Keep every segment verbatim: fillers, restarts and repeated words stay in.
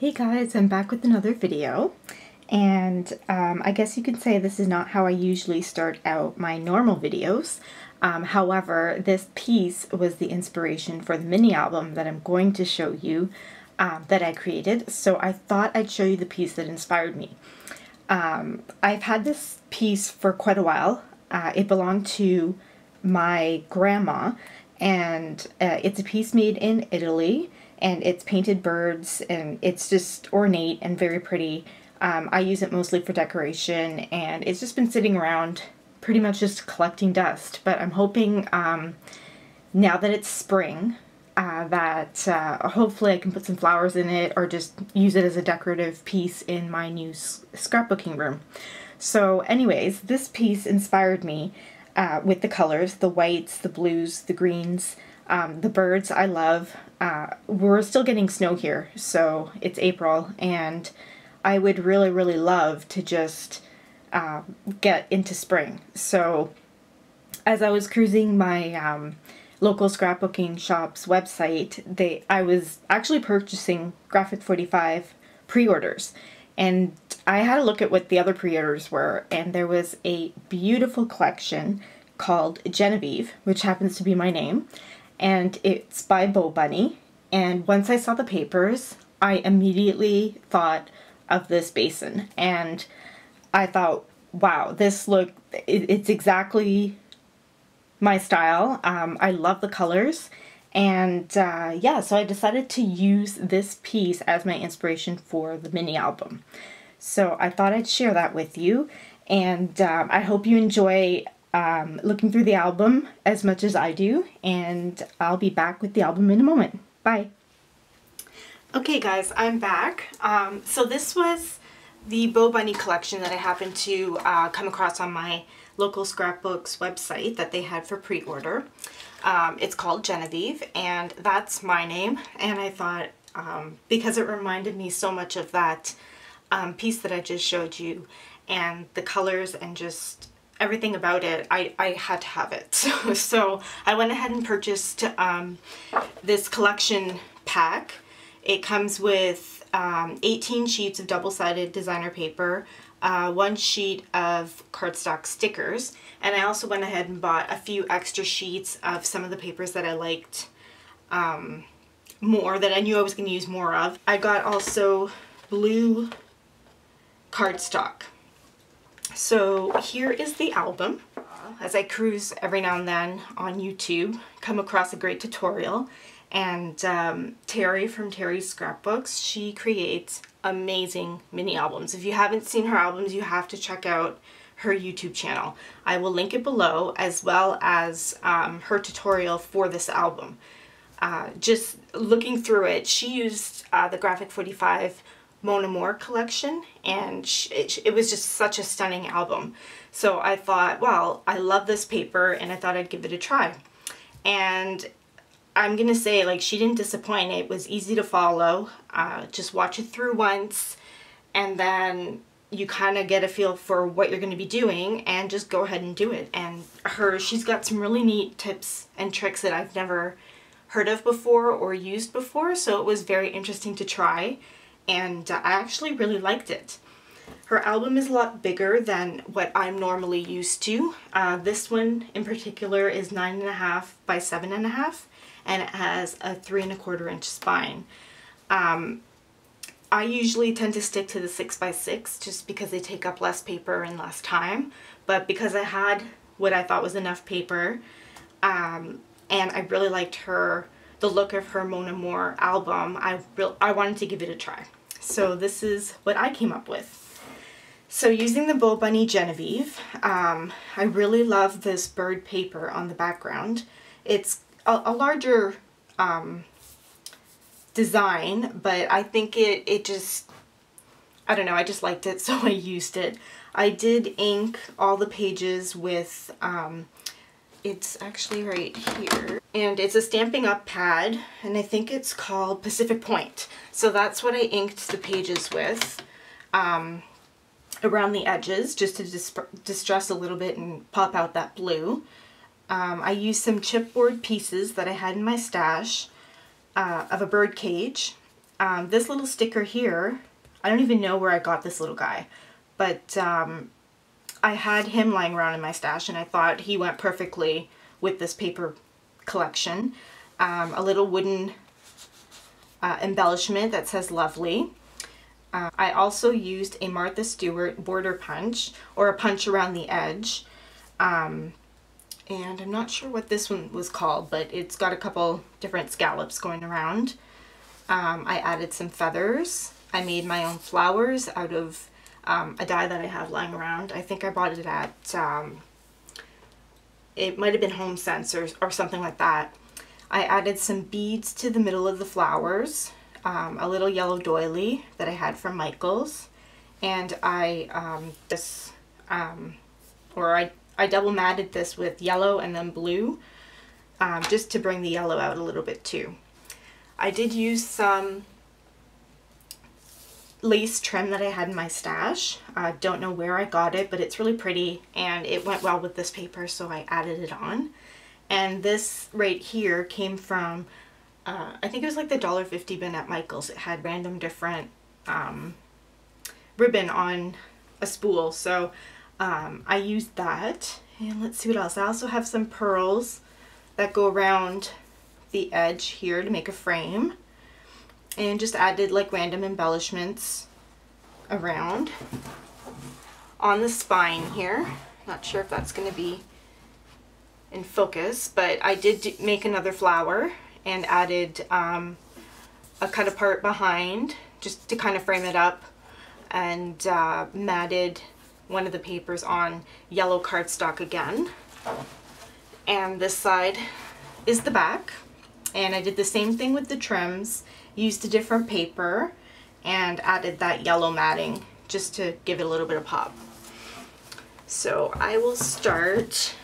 Hey guys, I'm back with another video, and um, I guess you could say this is not how I usually start out my normal videos. Um, however, this piece was the inspiration for the mini album that I'm going to show you um, that I created, so I thought I'd show you the piece that inspired me. Um, I've had this piece for quite a while. Uh, it belonged to my grandma, and uh, it's a piece made in Italy. And it's painted birds, and it's just ornate and very pretty. Um, I use it mostly for decoration, and it's just been sitting around pretty much just collecting dust. But I'm hoping um, now that it's spring uh, that uh, hopefully I can put some flowers in it or just use it as a decorative piece in my new scrapbooking room. So anyways, this piece inspired me uh, with the colors, the whites, the blues, the greens. Um, the birds I love. Uh, we're still getting snow here, so it's April, and I would really, really love to just uh, get into spring. So as I was cruising my um, local scrapbooking shop's website, they I was actually purchasing Graphic forty-five pre-orders, and I had a look at what the other pre-orders were, and there was a beautiful collection called Genevieve, which happens to be my name. And it's by Bo Bunny, and once I saw the papers, I immediately thought of this basin, and I thought, wow, this look, it, it's exactly my style. Um, I love the colors, and uh, yeah, so I decided to use this piece as my inspiration for the mini album. So I thought I'd share that with you, and um, I hope you enjoy Um, looking through the album as much as I do, and I'll be back with the album in a moment. Bye. Okay guys, I'm back. Um, so this was the Bo Bunny collection that I happened to uh, come across on my local scrapbooks website that they had for pre-order. Um, it's called Genevieve, and that's my name, and I thought, um, because it reminded me so much of that um, piece that I just showed you, and the colors and just everything about it, I, I had to have it. So, so I went ahead and purchased um, this collection pack. It comes with um, eighteen sheets of double-sided designer paper, uh, one sheet of cardstock stickers, and I also went ahead and bought a few extra sheets of some of the papers that I liked um, more, that I knew I was going to use more of. I got also blue cardstock. So here is the album. As I cruise every now and then on YouTube, come across a great tutorial, and um, Terry from Terry's Scrapbooks, she creates amazing mini albums. If you haven't seen her albums, you have to check out her YouTube channel. I will link it below, as well as um, her tutorial for this album. Uh, just looking through it, she used uh, the Graphic forty-five Mon Amour collection, and it was just such a stunning album. So I thought, well, I love this paper, and I thought I'd give it a try. And I'm gonna say, like, she didn't disappoint. It was easy to follow. Uh, just watch it through once, and then you kind of get a feel for what you're gonna be doing, and just go ahead and do it. And her, she's got some really neat tips and tricks that I've never heard of before or used before, so it was very interesting to try. And I actually really liked it. Her album is a lot bigger than what I'm normally used to. Uh, this one in particular is nine and a half by seven and a half, and it has a three and a quarter inch spine. Um, I usually tend to stick to the six by six just because they take up less paper and less time, but because I had what I thought was enough paper, um, and I really liked her, the look of her Mon Amour album, I, I wanted to give it a try. So this is what I came up with. So using the Bo Bunny Genevieve, um, I really love this bird paper on the background. It's a, a larger um, design, but I think it, it just, I don't know, I just liked it, so I used it. I did ink all the pages with, um, it's actually right here, and it's a stamping up pad, and I think it's called Pacific Point. So that's what I inked the pages with, um, around the edges, just to dis distress a little bit and pop out that blue. Um, I used some chipboard pieces that I had in my stash uh, of a bird cage, Um, this little sticker here, I don't even know where I got this little guy, but um, I had him lying around in my stash and I thought he went perfectly with this paper collection. Um, a little wooden uh, embellishment that says lovely. Uh, I also used a Martha Stewart border punch, or a punch around the edge, um, and I'm not sure what this one was called, but it's got a couple different scallops going around. Um, I added some feathers. I made my own flowers out of um, a die that I have lying around. I think I bought it at, um, it might have been HomeSense or, or something like that. I added some beads to the middle of the flowers. Um, a little yellow doily that I had from Michael's, and I um, this um, or I, I double matted this with yellow and then blue, um, just to bring the yellow out a little bit too. I did use some lace trim that I had in my stash. I uh, don't know where I got it, but it's really pretty and it went well with this paper, so I added it on. And this right here came from Uh, I think it was like the dollar fifty bin at Michael's. It had random different um, ribbon on a spool, so um, I used that. And let's see what else. I also have some pearls that go around the edge here to make a frame, and just added like random embellishments around on the spine here. Not sure if that's going to be in focus, but I did do make another flower and added um, a cut apart behind just to kind of frame it up, and uh, matted one of the papers on yellow cardstock again. And this side is the back, and I did the same thing with the trims, used a different paper and added that yellow matting just to give it a little bit of pop. So I will start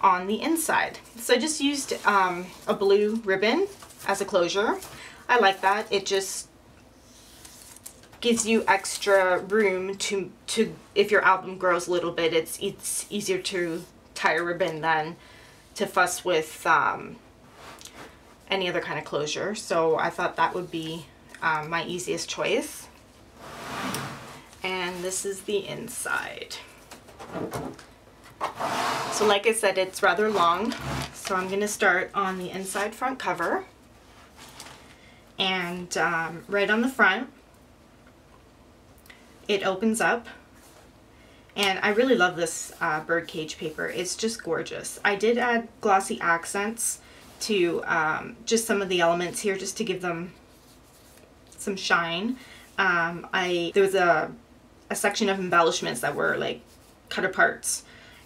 on the inside. So I just used um, a blue ribbon as a closure. I like that. It just gives you extra room to, to if your album grows a little bit, it's, it's easier to tie a ribbon than to fuss with um, any other kind of closure. So I thought that would be um, my easiest choice. And this is the inside. So like I said, it's rather long, so I'm going to start on the inside front cover. And um, right on the front, it opens up. And I really love this uh, birdcage paper. It's just gorgeous. I did add glossy accents to um, just some of the elements here, just to give them some shine. Um, I there was a, a section of embellishments that were like cut aparts,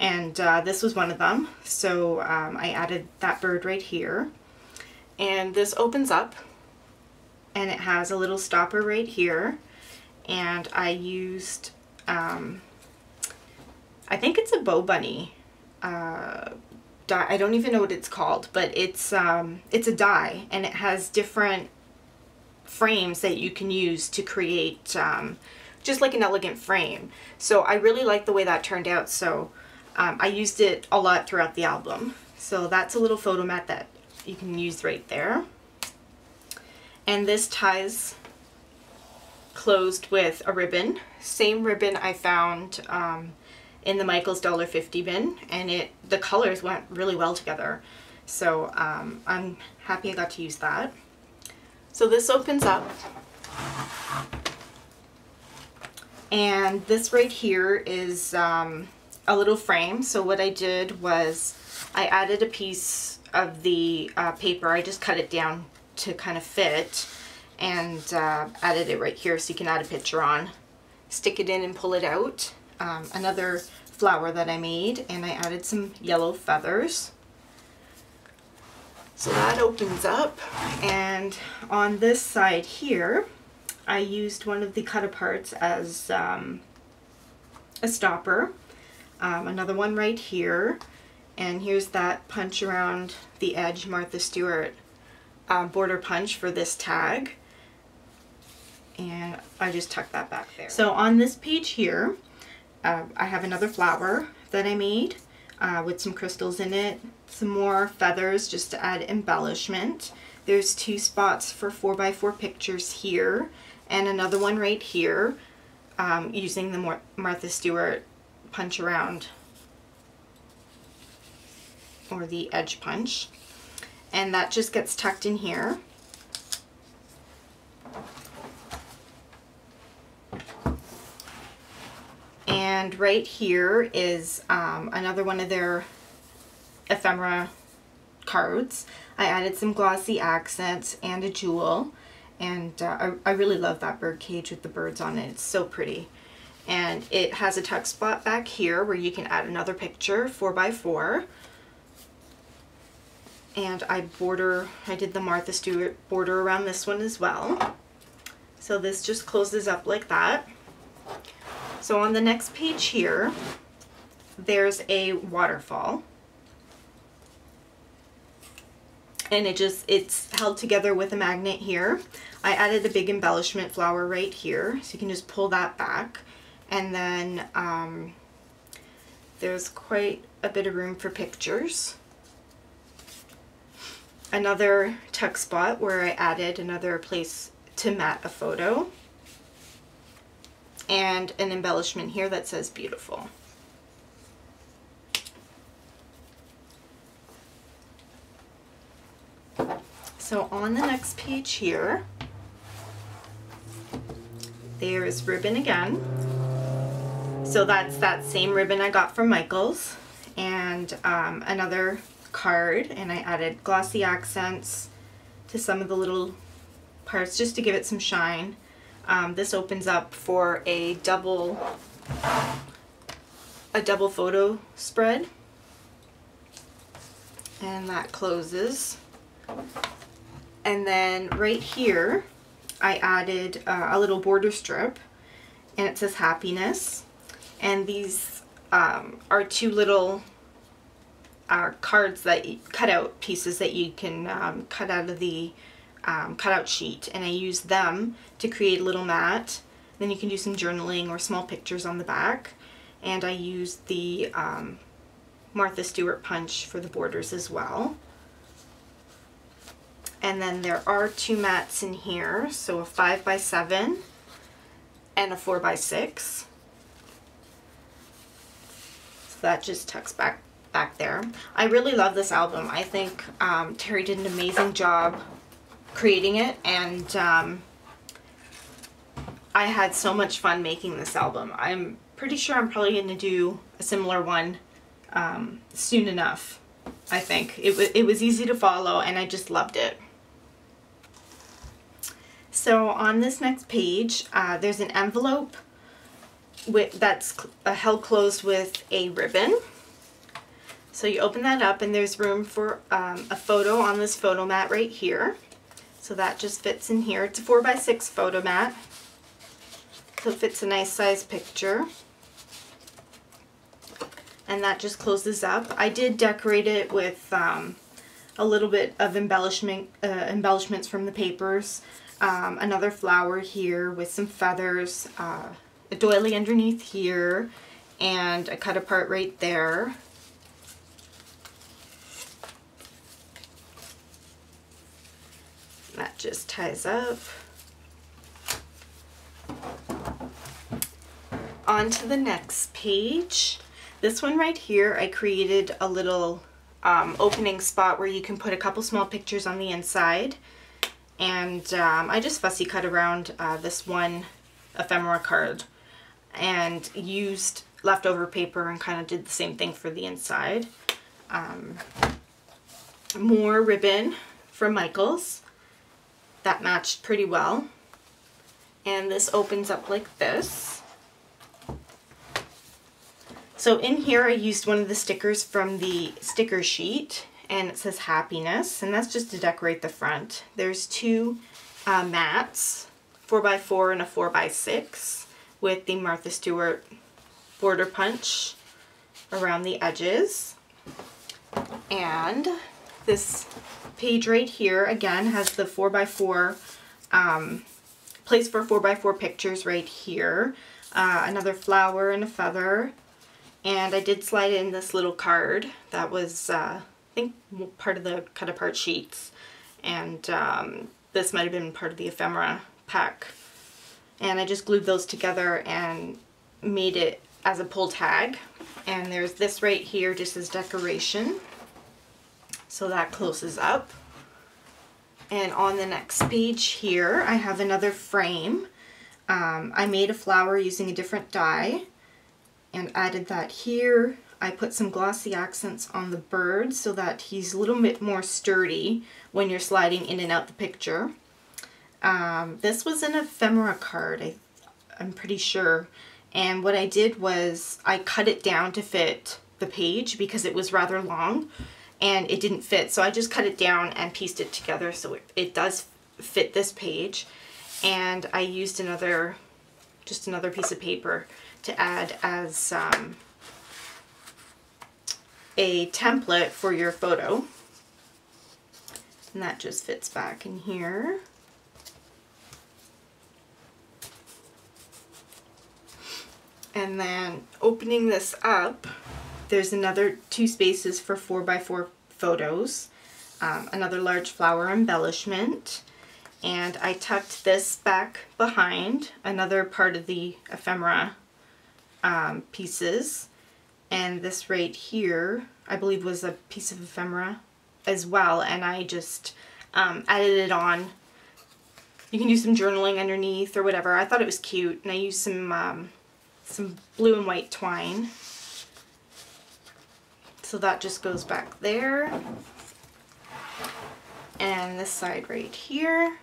and uh, this was one of them, so um, I added that bird right here. And this opens up and it has a little stopper right here, and I used um, I think it's a Bo Bunny uh, die. I don't even know what it's called, but it's um, it's a die, and it has different frames that you can use to create um, just like an elegant frame. So I really like the way that turned out, so Um, I used it a lot throughout the album. So that's a little photo mat that you can use right there. And this ties closed with a ribbon. Same ribbon I found um, in the Michael's dollar fifty bin, and it the colors went really well together. So um, I'm happy I got to use that. So this opens up. And this right here is um, a little frame. So what I did was I added a piece of the uh, paper. I just cut it down to kind of fit, and uh, added it right here so you can add a picture on, stick it in and pull it out. Um, another flower that I made, and I added some yellow feathers. So that opens up, and on this side here I used one of the cut aparts as um, a stopper. Um, another one right here, and here's that punch around the edge Martha Stewart uh, border punch for this tag, and I just tucked that back there. So on this page here uh, I have another flower that I made uh, with some crystals in it, some more feathers just to add embellishment. There's two spots for four by four pictures here and another one right here, um, using the Mar Martha Stewart punch around or the edge punch. And that just gets tucked in here. And right here is um, another one of their ephemera cards. I added some glossy accents and a jewel, and uh, I, I really love that bird cage with the birds on it. It's so pretty. And it has a tuck spot back here where you can add another picture, four by four. And I border, I did the Martha Stewart border around this one as well. So this just closes up like that. So on the next page here, there's a waterfall. And it just, it's held together with a magnet here. I added a big embellishment flower right here, so you can just pull that back. And then um, there's quite a bit of room for pictures. Another tuck spot where I added another place to mat a photo, and an embellishment here that says beautiful. So on the next page here, there is ribbon again. So that's that same ribbon I got from Michael's, and um, another card, and I added glossy accents to some of the little parts just to give it some shine. Um, this opens up for a double a double photo spread, and that closes. And then right here I added uh, a little border strip, and it says happiness, and these um, are two little Uh, cards that you cut out pieces that you can um, cut out of the um, cutout sheet, and I use them to create a little mat. Then you can do some journaling or small pictures on the back, and I used the um, Martha Stewart punch for the borders as well. And then there are two mats in here, so a five by seven and a four by six. So that just tucks back back there. I really love this album. I think um, Terry did an amazing job creating it, and um, I had so much fun making this album. I'm pretty sure I'm probably going to do a similar one um, soon enough, I think. It, it was easy to follow, and I just loved it. So on this next page, uh, there's an envelope with, that's uh, held closed with a ribbon. So you open that up, and there's room for um, a photo on this photo mat right here. So that just fits in here. It's a four by six photo mat, so it fits a nice size picture. And that just closes up. I did decorate it with um, a little bit of embellishment, uh, embellishments from the papers. Um, another flower here with some feathers, uh, a doily underneath here, and a cut apart right there. That just ties up. On to the next page. This one right here, I created a little um, opening spot where you can put a couple small pictures on the inside. And um, I just fussy cut around uh, this one ephemera card and used leftover paper and kind of did the same thing for the inside. Um, more ribbon from Michael's. That matched pretty well. And this opens up like this. So in here I used one of the stickers from the sticker sheet, and it says happiness, and that's just to decorate the front. There's two uh, mats, four by four and a four by six, with the Martha Stewart border punch around the edges. And this page right here again has the four by four um, place for four by four pictures right here, uh, another flower and a feather, and I did slide in this little card that was uh, I think part of the cut apart sheets, and um, this might have been part of the ephemera pack. And I just glued those together and made it as a pull tag. And there's this right here just as decoration. So that closes up. And on the next page here, I have another frame. Um, I made a flower using a different dye and added that here. I put some glossy accents on the bird so that he's a little bit more sturdy when you're sliding in and out the picture. Um, this was an ephemera card, I, I'm pretty sure. And what I did was I cut it down to fit the page because it was rather long and it didn't fit. So I just cut it down and pieced it together so it, it does fit this page. And I used another, just another piece of paper to add as um, a template for your photo. And that just fits back in here. And then opening this up, there's another two spaces for four by four photos, um, another large flower embellishment, and I tucked this back behind, another part of the ephemera um, pieces, and this right here, I believe was a piece of ephemera as well, and I just um, added it on. You can do some journaling underneath or whatever. I thought it was cute, and I used some um, some blue and white twine. So that just goes back there. And this side right here,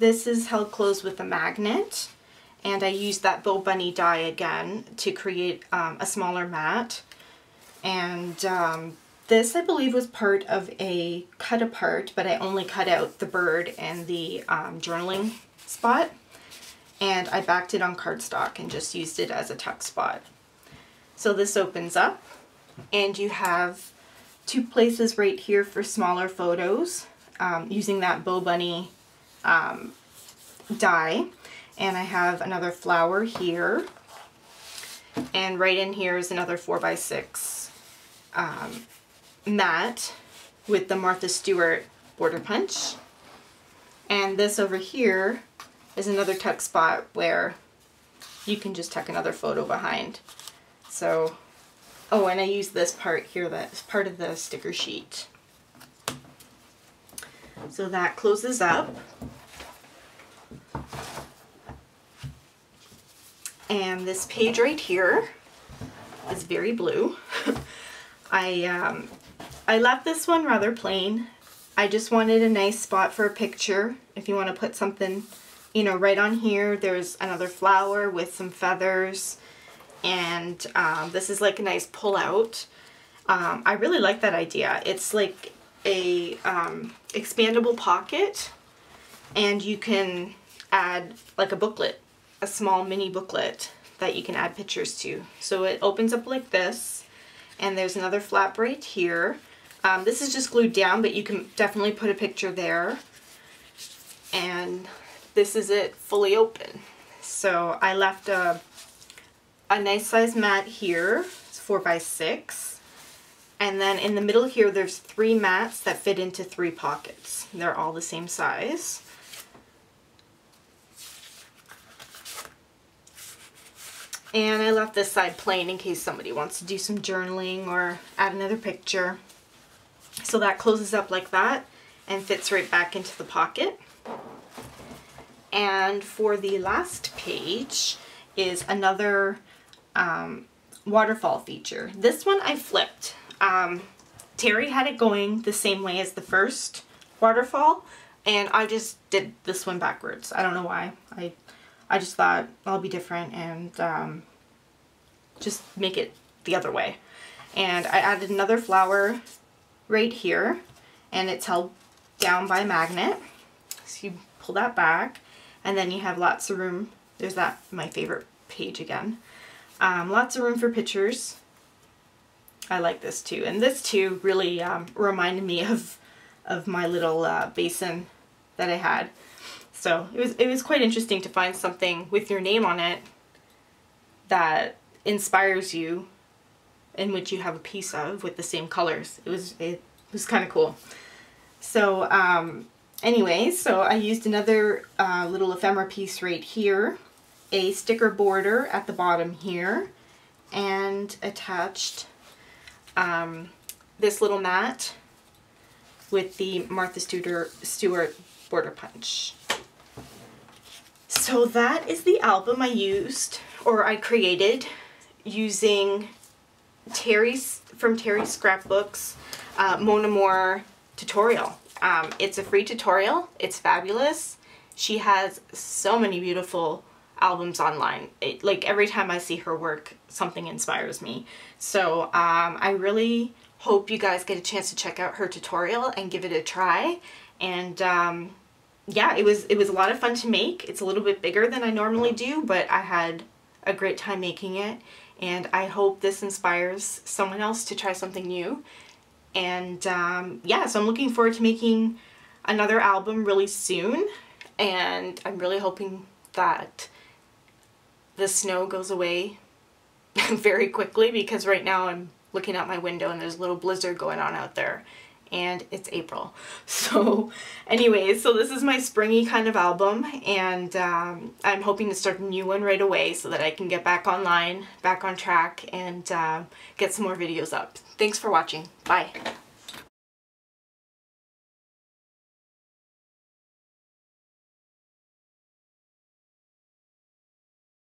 this is held closed with a magnet. And I used that Bo Bunny die again to create um, a smaller mat. And um, this I believe was part of a cut apart, but I only cut out the bird and the um, journaling spot. And I backed it on cardstock and just used it as a tuck spot. So this opens up and you have two places right here for smaller photos um, using that Bo Bunny um, die. And I have another flower here, and right in here is another four by six um, mat with the Martha Stewart border punch. And this over here is another tuck spot where you can just tuck another photo behind. So, oh, and I used this part here that's part of the sticker sheet. So that closes up. And this page right here is very blue. I, um, I left this one rather plain. I just wanted a nice spot for a picture. If you want to put something, you know, right on here, there's another flower with some feathers. And um, this is like a nice pull out. Um, I really like that idea. It's like a um, expandable pocket, and you can add like a booklet, a small mini booklet that you can add pictures to. So it opens up like this, and there's another flap right here. Um, this is just glued down, but you can definitely put a picture there. And this is it fully open. So I left a, a nice size mat here, it's four by six. And then in the middle here, there's three mats that fit into three pockets. They're all the same size. And I left this side plain in case somebody wants to do some journaling or add another picture. So that closes up like that and fits right back into the pocket. And for the last page is another um, waterfall feature. This one I flipped. Um, Terry had it going the same way as the first waterfall, and I just did this one backwards. I don't know why. I I just thought I'll be different and um, just make it the other way. And I added another flower right here, and it's held down by a magnet. So you pull that back, and then you have lots of room. There's that, my favorite page again. Um, lots of room for pictures. I like this too. And this too really um, reminded me of, of my little uh, basin that I had. So it was, it was quite interesting to find something with your name on it that inspires you, in which you have a piece of with the same colors. It was, it was kind of cool. So um, anyway, so I used another uh, little ephemera piece right here, a sticker border at the bottom here, and attached um, this little mat with the Martha Stewart border punch. So that is the album I used, or I created, using Terry's, from Terry's Scrapbooks, uh, Mon Amour tutorial. Um, it's a free tutorial. It's fabulous. She has so many beautiful albums online. It, like, every time I see her work, something inspires me. So um, I really hope you guys get a chance to check out her tutorial and give it a try. And um, yeah, it was it was a lot of fun to make. It's a little bit bigger than I normally do, but I had a great time making it. And I hope this inspires someone else to try something new. And um, yeah, so I'm looking forward to making another album really soon. And I'm really hoping that the snow goes away very quickly, because right now I'm looking out my window and there's a little blizzard going on out there. And it's April. So anyways, so this is my springy kind of album, and um, I'm hoping to start a new one right away so that I can get back online, back on track, and uh, get some more videos up. Thanks for watching. Bye.